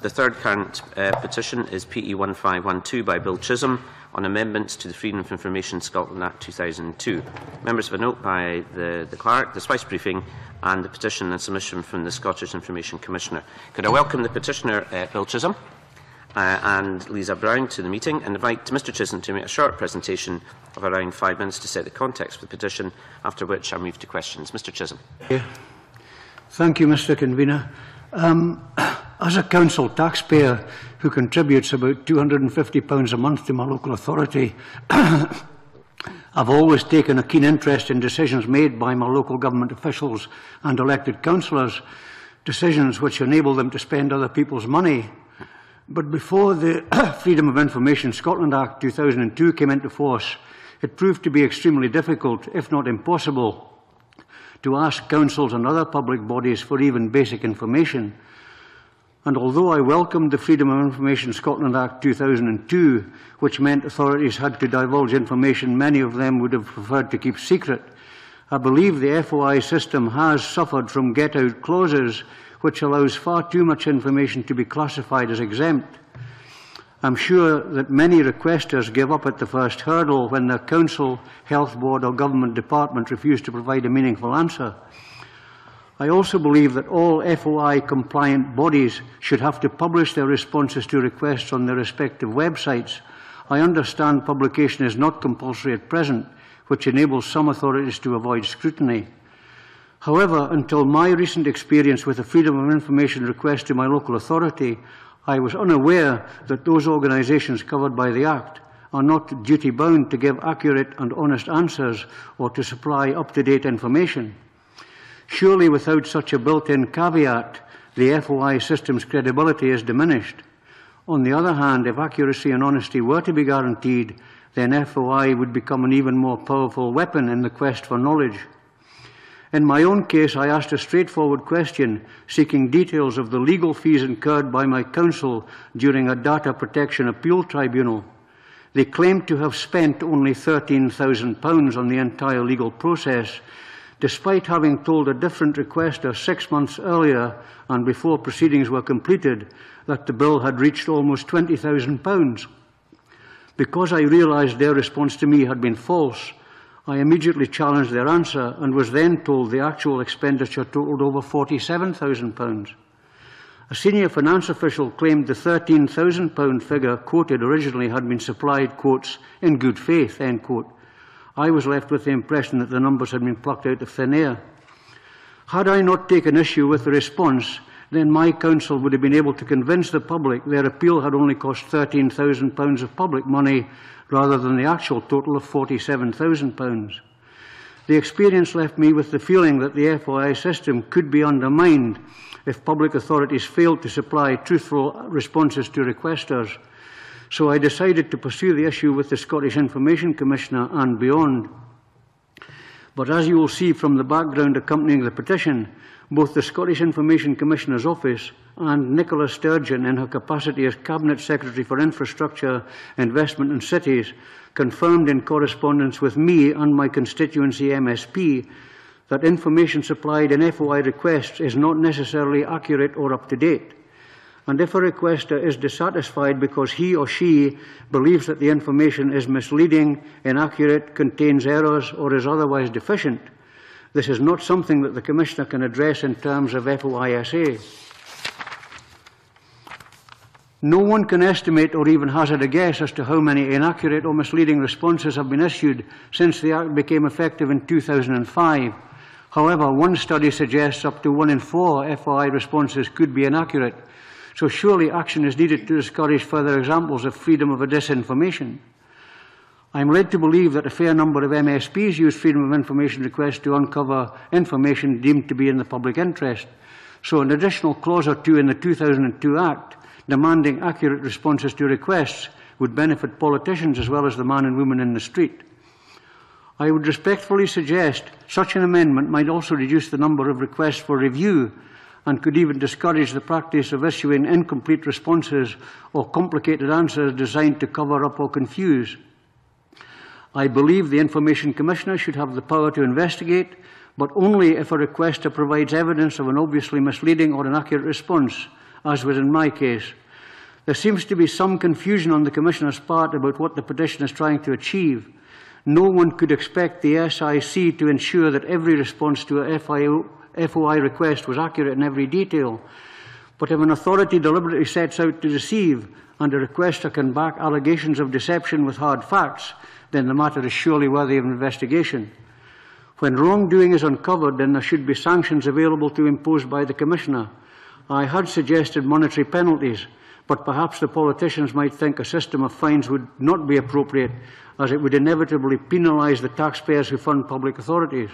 The third current petition is PE1512 by Bill Chisholm on amendments to the Freedom of Information (Scotland) Act 2002. Members, of a note by the Clerk, the SPICE briefing and the petition and submission from the Scottish Information Commissioner. Could I welcome the petitioner, Bill Chisholm, and Lisa Brown to the meeting, and invite Mr Chisholm to make a short presentation of around 5 minutes to set the context for the petition, after which I move to questions. Mr Chisholm. Thank you, Mr Convener. As a council taxpayer who contributes about £250 a month to my local authority, I've always taken a keen interest in decisions made by my local government officials and elected councillors, decisions which enable them to spend other people's money. But before the Freedom of Information (Scotland) Act 2002 came into force, it proved to be extremely difficult, if not impossible, to ask councils and other public bodies for even basic information. And although I welcomed the Freedom of Information (Scotland) Act 2002, which meant authorities had to divulge information many of them would have preferred to keep secret, I believe the FOI system has suffered from get-out clauses, which allows far too much information to be classified as exempt. I'm sure that many requesters give up at the first hurdle when their council, health board or government department refuse to provide a meaningful answer. I also believe that all FOI-compliant bodies should have to publish their responses to requests on their respective websites. I understand publication is not compulsory at present, which enables some authorities to avoid scrutiny. However, until my recent experience with a Freedom of Information request to my local authority, I was unaware that those organisations covered by the Act are not duty-bound to give accurate and honest answers or to supply up-to-date information. Surely, without such a built-in caveat, the FOI system's credibility is diminished. On the other hand, if accuracy and honesty were to be guaranteed, then FOI would become an even more powerful weapon in the quest for knowledge. In my own case, I asked a straightforward question seeking details of the legal fees incurred by my council during a data protection appeal tribunal. They claimed to have spent only £13,000 on the entire legal process, despite having told a different requester 6 months earlier and before proceedings were completed that the bill had reached almost £20,000. Because I realised their response to me had been false, I immediately challenged their answer and was then told the actual expenditure totalled over £47,000. A senior finance official claimed the £13,000 figure quoted originally had been supplied, quotes, in good faith, end quote. I was left with the impression that the numbers had been plucked out of thin air. Had I not taken issue with the response, then my council would have been able to convince the public their appeal had only cost £13,000 of public money rather than the actual total of £47,000. The experience left me with the feeling that the FOI system could be undermined if public authorities failed to supply truthful responses to requesters. So I decided to pursue the issue with the Scottish Information Commissioner and beyond. But as you will see from the background accompanying the petition, both the Scottish Information Commissioner's Office and Nicola Sturgeon, in her capacity as Cabinet Secretary for Infrastructure, Investment and Cities, confirmed in correspondence with me and my constituency MSP that information supplied in FOI requests is not necessarily accurate or up to date. And if a requester is dissatisfied because he or she believes that the information is misleading, inaccurate, contains errors or is otherwise deficient, this is not something that the Commissioner can address in terms of FOISA. No one can estimate or even hazard a guess as to how many inaccurate or misleading responses have been issued since the Act became effective in 2005. However, one study suggests up to 1 in 4 FOI responses could be inaccurate. So surely action is needed to discourage further examples of freedom of disinformation. I am led to believe that a fair number of MSPs use freedom of information requests to uncover information deemed to be in the public interest. So an additional clause or two in the 2002 Act demanding accurate responses to requests would benefit politicians as well as the man and woman in the street. I would respectfully suggest such an amendment might also reduce the number of requests for review and could even discourage the practice of issuing incomplete responses or complicated answers designed to cover up or confuse. I believe the Information Commissioner should have the power to investigate, but only if a requester provides evidence of an obviously misleading or inaccurate response, as was in my case. There seems to be some confusion on the Commissioner's part about what the petition is trying to achieve. No one could expect the SIC to ensure that every response to a FOI request was accurate in every detail. But if an authority deliberately sets out to deceive and a requester can back allegations of deception with hard facts, then the matter is surely worthy of investigation. When wrongdoing is uncovered, then there should be sanctions available to impose by the Commissioner. I had suggested monetary penalties, but perhaps the politicians might think a system of fines would not be appropriate, as it would inevitably penalise the taxpayers who fund public authorities.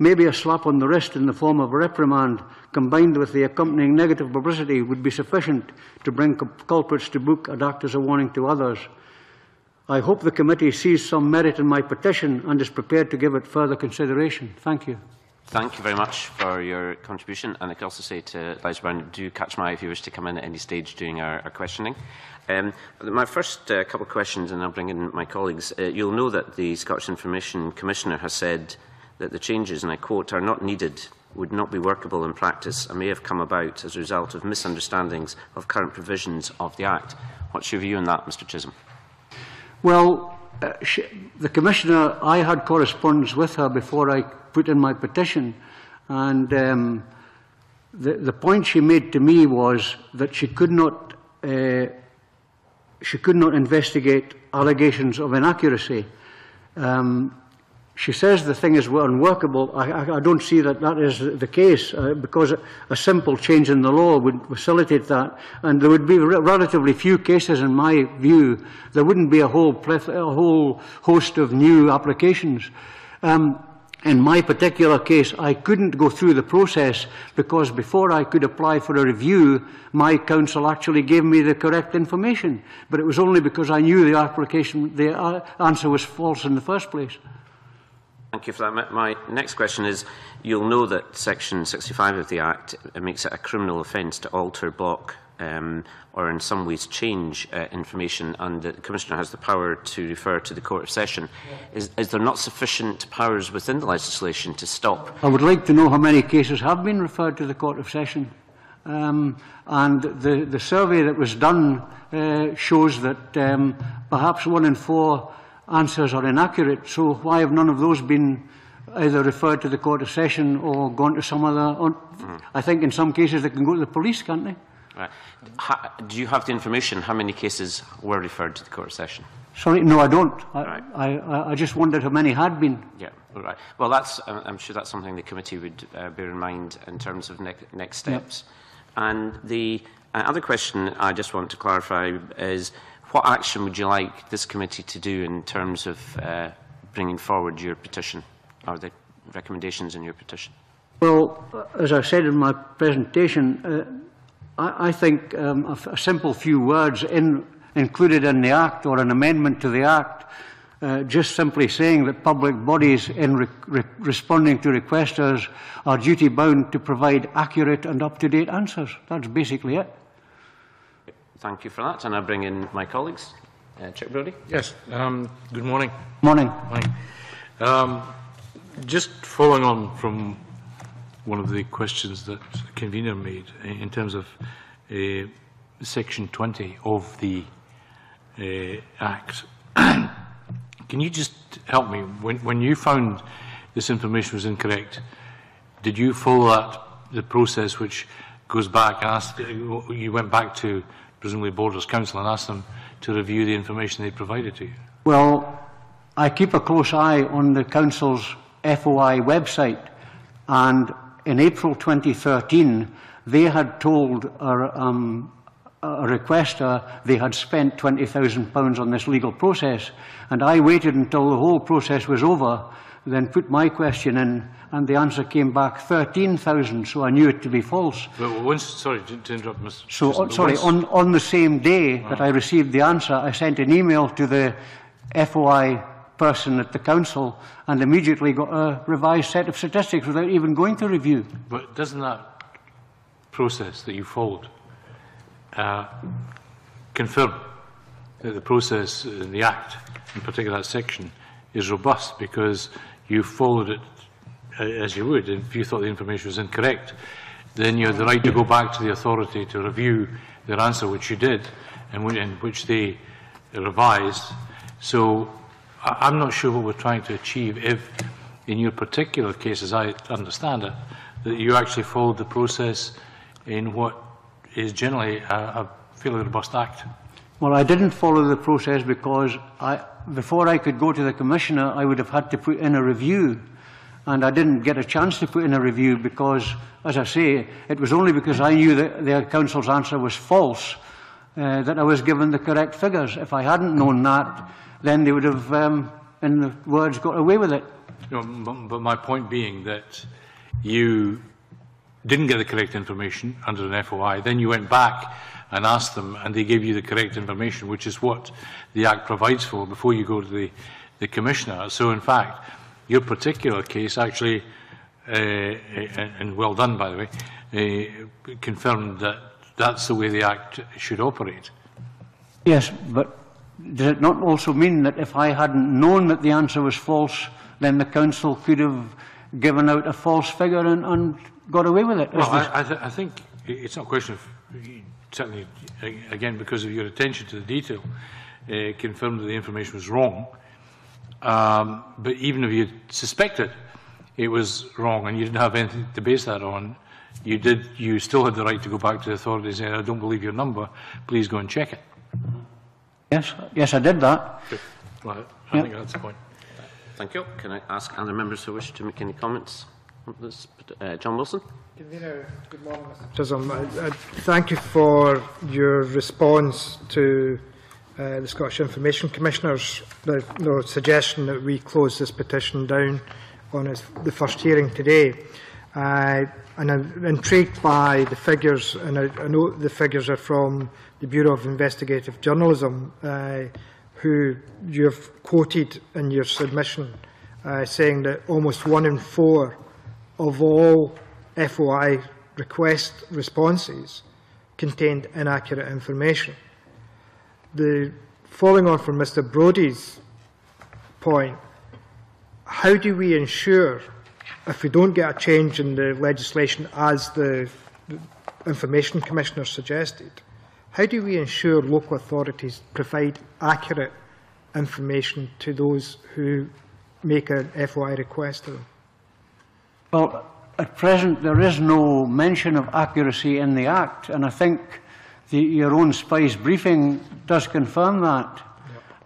Maybe a slap on the wrist in the form of a reprimand, combined with the accompanying negative publicity, would be sufficient to bring culprits to book and act as a warning to others. I hope the committee sees some merit in my petition and is prepared to give it further consideration. Thank you. Thank you very much for your contribution. And I can also say to Liz Burn, do catch my eye if you wish to come in at any stage during our questioning. My first couple of questions, and I'll bring in my colleagues. You'll know that the Scottish Information Commissioner has said that the changes, and I quote, are not needed, would not be workable in practice, and may have come about as a result of misunderstandings of current provisions of the Act. What's your view on that, Mr Chisholm? Well, the Commissioner, I had correspondence with her before I put in my petition, and the point she made to me was that she could not investigate allegations of inaccuracy. She says the thing is unworkable. I don't see that that is the case, because a simple change in the law would facilitate that, and there would be relatively few cases, in my view. There wouldn't be a whole host of new applications. In my particular case, I couldn't go through the process because before I could apply for a review, my counsel actually gave me the correct information. But it was only because I knew the application, the answer was false in the first place. Thank you for that. My next question is, you'll know that Section 65 of the Act makes it a criminal offence to alter, block or in some ways change information, and the Commissioner has the power to refer to the Court of Session. Is there not sufficient powers within the legislation to stop? I would like to know how many cases have been referred to the Court of Session. And the survey that was done shows that perhaps 1 in 4 answers are inaccurate, so why have none of those been either referred to the Court of Session or gone to some other... I think in some cases they can go to the police, can't they? Right. Do you have the information how many cases were referred to the Court of Session? Sorry, no, I don't. Right. I just wondered how many had been. Yeah, right. Well, that's, I'm sure that's something the committee would bear in mind in terms of next steps. Yep. And the other question I just want to clarify is, what action would you like this committee to do in terms of bringing forward your petition or the recommendations in your petition? Well, as I said in my presentation, I think a simple few words included in the Act or an amendment to the Act, just simply saying that public bodies in responding to requesters are duty-bound to provide accurate and up-to-date answers. That's basically it. Thank you for that, and I bring in my colleagues. Chuck Brody. Yes. Good morning. Morning. Morning. Just following on from one of the questions that the convener made in terms of Section 20 of the Act, can you just help me? When you found this information was incorrect, did you follow the process which goes back and asked? You went back to presumably Borders Council and ask them to review the information they provided to you? Well, I keep a close eye on the Council's FOI website, and in April 2013 they had told a requester they had spent £20,000 on this legal process, and I waited until the whole process was over, then put my question in, and the answer came back 13,000, so I knew it to be false. But once, sorry to interrupt, Mr. So, sorry, on the same day that I received the answer, I sent an email to the FOI person at the Council and immediately got a revised set of statistics without even going to review. But doesn't that process that you followed confirm that the process in the Act, in particular that section, is robust, because you followed it as you would if you thought the information was incorrect? then you have the right to go back to the authority to review their answer, which you did, and which they revised. So I'm not sure what we're trying to achieve if, in your particular case, as I understand it, that you actually followed the process in what is generally a fairly robust act. Well, I didn't follow the process because before I could go to the Commissioner, I would have had to put in a review. And I didn't get a chance to put in a review because, as I say, it was only because I knew that the Council's answer was false that I was given the correct figures. If I hadn't known that, then they would have, in the words, got away with it. No, but my point being that you didn't get the correct information under an FOI, then you went back and asked them, and they gave you the correct information, which is what the Act provides for before you go to the Commissioner. So, in fact, your particular case actually, and well done by the way, confirmed that that's the way the Act should operate. Yes, but does it not also mean that if I hadn't known that the answer was false, then the Council could have given out a false figure and got away with it? Well, I think it's not a question of, certainly, again, because of your attention to the detail, confirmed that the information was wrong. But even if you suspected it was wrong and you didn't have anything to base that on, you still had the right to go back to the authorities and say, I don't believe your number, please go and check it. Yes, yes, I did that. Good. Well, I think that's the point. Thank you. Can I ask other members who wish to make any comments on this? John Wilson. Convener, good morning, Mr. Chisholm. I thank you for your response to the Scottish Information Commissioner's the suggestion that we close this petition down on the first hearing today. And I'm intrigued by the figures, and I know the figures are from the Bureau of Investigative Journalism, who you have quoted in your submission, saying that almost 1 in 4 of all FOI request responses contained inaccurate information. Following on from Mr. Brody's point, how do we ensure, if we don't get a change in the legislation as the Information Commissioner suggested, how do we ensure local authorities provide accurate information to those who make an FOI request to them? Well, at present there is no mention of accuracy in the Act, and I think your own SPICE briefing does confirm that.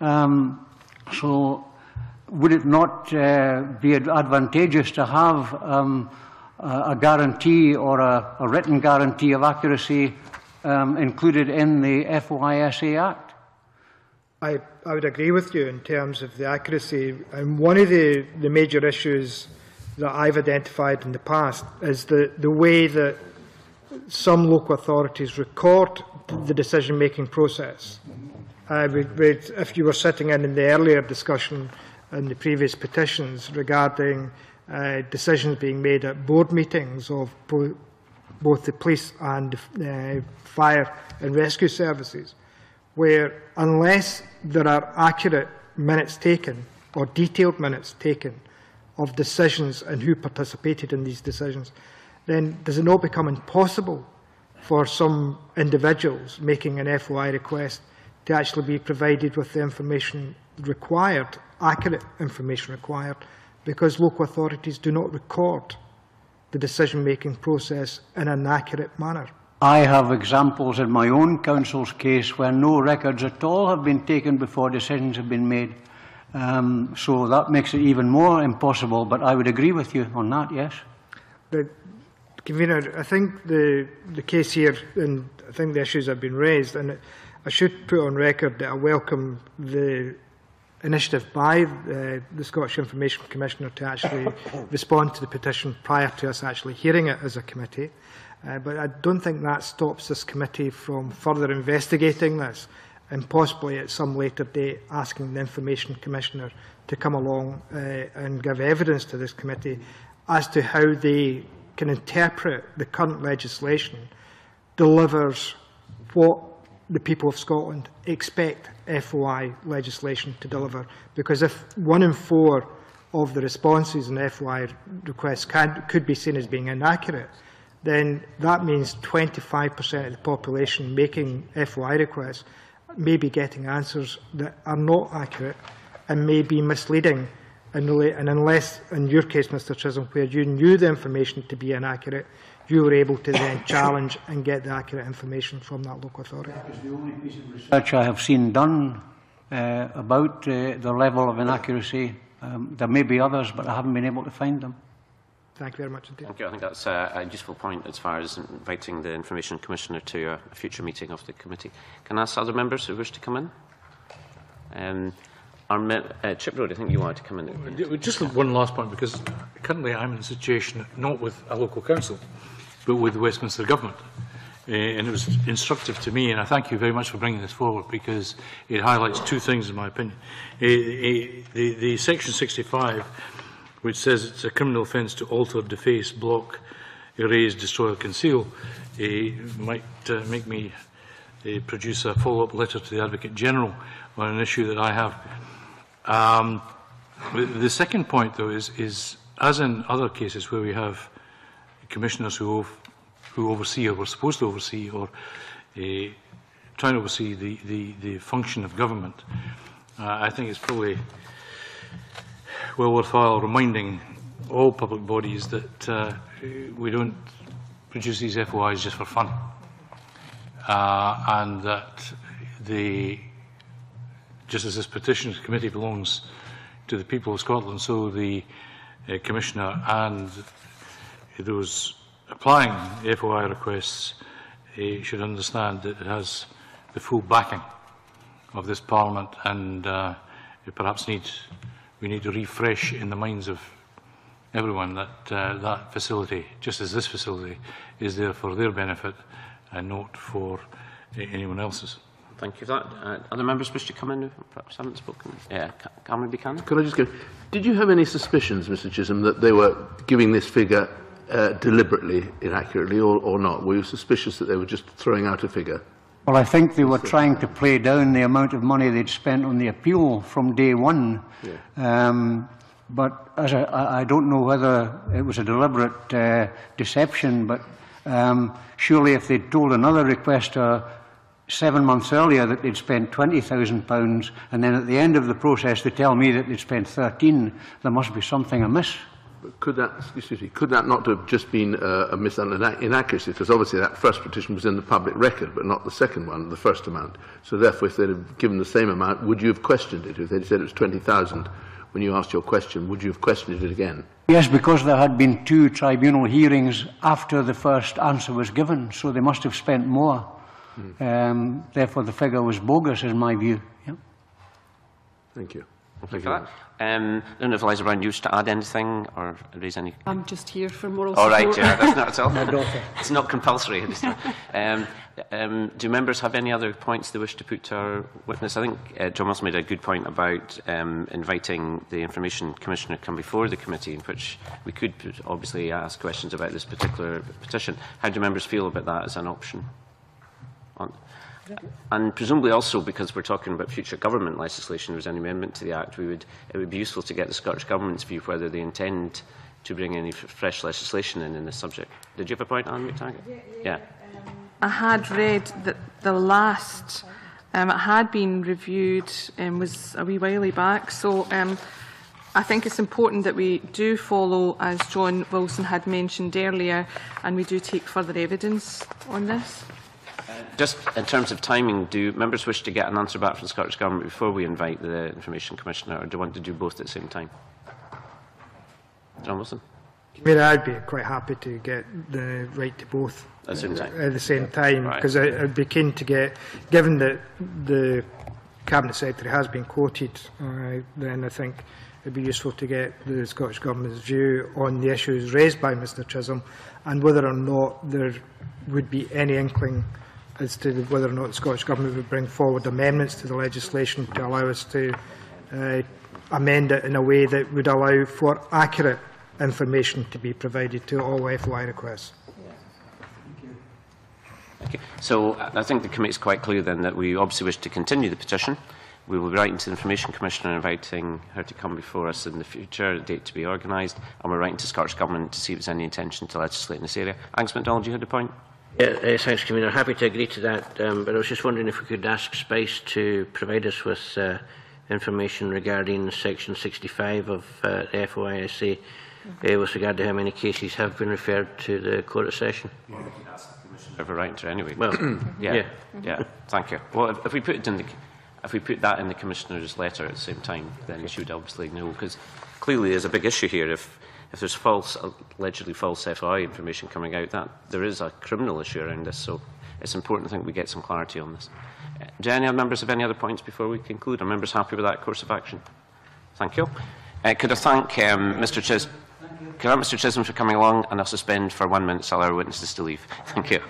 Yep. So would it not be advantageous to have a guarantee or a written guarantee of accuracy included in the FOISA Act? I would agree with you in terms of the accuracy. And one of the major issues that I've identified in the past is the way that some local authorities record the decision-making process. If you were sitting in the earlier discussion in the previous petitions regarding decisions being made at board meetings of both the police and fire and rescue services, where unless there are accurate minutes taken or detailed minutes taken of decisions and who participated in these decisions, then does it not become impossible for some individuals making an FOI request to actually be provided with the information required, accurate information required, because local authorities do not record the decision-making process in an accurate manner? I have examples in my own council's case where no records at all have been taken before decisions have been made. So that makes it even more impossible, but I would agree with you on that, yes. Convener, I think the case here, and I think the issues have been raised, and I should put on record that I welcome the initiative by the Scottish Information Commissioner to actually respond to the petition prior to us actually hearing it as a committee. But I don't think that stops this committee from further investigating this and possibly at some later date asking the Information Commissioner to come along and give evidence to this committee as to how they can interpret the current legislation delivers what the people of Scotland expect FOI legislation to deliver. Because if 1 in 4 of the responses in FOI requests could be seen as being inaccurate, then that means 25% of the population making FOI requests may be getting answers that are not accurate and may be misleading. And unless, in your case, Mr Chisholm, where you knew the information to be inaccurate, you were able to then challenge and get the accurate information from that local authority. That is the only piece of research I have seen done about the level of inaccuracy. There may be others, but I haven't been able to find them. Thank you very much indeed. Thank you. I think that's a useful point as far as inviting the Information Commissioner to a future meeting of the committee. Can I ask other members who wish to come in? Chuck Brody, I think you wanted to come in. Just one last point, because currently I'm in a situation not with a local council, but with the Westminster Government. And it was instructive to me, and I thank you very much for bringing this forward, because it highlights two things, in my opinion. The Section 65, which says it's a criminal offence to alter, deface, block, erase, destroy or conceal, might make me produce a follow-up letter to the Advocate General on an issue that I have. The second point, though, is as in other cases where we have commissioners who oversee or were supposed to oversee or try to oversee the function of government, I think it's probably well worthwhile reminding all public bodies that we don't produce these FOIs just for fun, and that the just as this petitions committee belongs to the people of Scotland, so the Commissioner and those applying FOI requests should understand that it has the full backing of this Parliament, and perhaps we need to refresh in the minds of everyone that that facility, just as this facility, is there for their benefit and not for anyone else's. Thank you for that. Other members wish to come in who perhaps haven't spoken? Yeah, Cameron Buchanan. Could I just go? Did you have any suspicions, Mr Chisholm, that they were giving this figure deliberately inaccurately or not? Were you suspicious that they were just throwing out a figure? Well, I think they were trying to play down the amount of money they'd spent on the appeal from day one. Yeah. But as I don't know whether it was a deliberate deception, but surely if they'd told another requester 7 months earlier that they'd spent £20,000, and then at the end of the process they tell me that they'd spent 13, there must be something amiss. But could that not have just been a inaccuracy? Because obviously that first petition was in the public record, but not the second one, the first amount. So therefore, if they'd have given the same amount, would you have questioned it? If they'd said it was 20,000 when you asked your question, would you have questioned it again? Yes, because there had been two tribunal hearings after the first answer was given, so they must have spent more. Therefore, the figure was bogus, in my view. Yeah. Thank you. Thank you for that. I don't know if Liza Brown used to add anything or raise any. I'm just here for moral support. All right, yeah, that's not itself. It's not compulsory. It's not. Do members have any other points they wish to put to our witness? I think John Wilson made a good point about inviting the Information Commissioner to come before the committee, in which we could obviously ask questions about this particular petition. How do members feel about that as an option? And presumably also, because we're talking about future government legislation, there was an amendment to the Act, it would be useful to get the Scottish Government's view whether they intend to bring any fresh legislation in this subject. Did you have a point, Anne McTaggart? Yeah. I had read that the last, it had been reviewed and was a wee while back, so I think it's important that we do follow, as John Wilson had mentioned earlier, and we do take further evidence on this. Just in terms of timing, do members wish to get an answer back from the Scottish Government before we invite the Information Commissioner, or do you want to do both at the same time? John Wilson? I mean, I'd be quite happy to get the right to both at the same time, because I'd be keen to get, given that the Cabinet Secretary has been quoted, then I think it would be useful to get the Scottish Government's view on the issues raised by Mr Chisholm and whether or not there would be any inkling as to whether or not the Scottish Government would bring forward amendments to the legislation to allow us to amend it in a way that would allow for accurate information to be provided to all FOI requests. Okay. So I think the committee is quite clear then that we obviously wish to continue the petition. We will be writing to the Information Commissioner and inviting her to come before us in the future, a date to be organised, and we're writing to the Scottish Government to see if there's any intention to legislate in this area. Angus McDonald, you had a point? Thanks, Commissioner. Happy to agree to that, but I was just wondering if we could ask SPICE to provide us with information regarding Section 65 of the FOISA with regard to how many cases have been referred to the Court of Session. Well, we can ask the Commissioner for right to anyway. Well, yeah. Thank you. Well, if we put it in the, if we put that in the Commissioner's letter at the same time, then you should obviously know, because clearly there's a big issue here. If there's false, allegedly false FOI information coming out, that there is a criminal issue around this. So it's important, I think, we get some clarity on this. Do any members have any other points before we conclude? Are members happy with that course of action? Thank you. Could I thank Mr. Chisholm? Can I thank Mr. Chisholm for coming along, and I'll suspend for 1 minute so I'll allow our witnesses to leave. Thank you.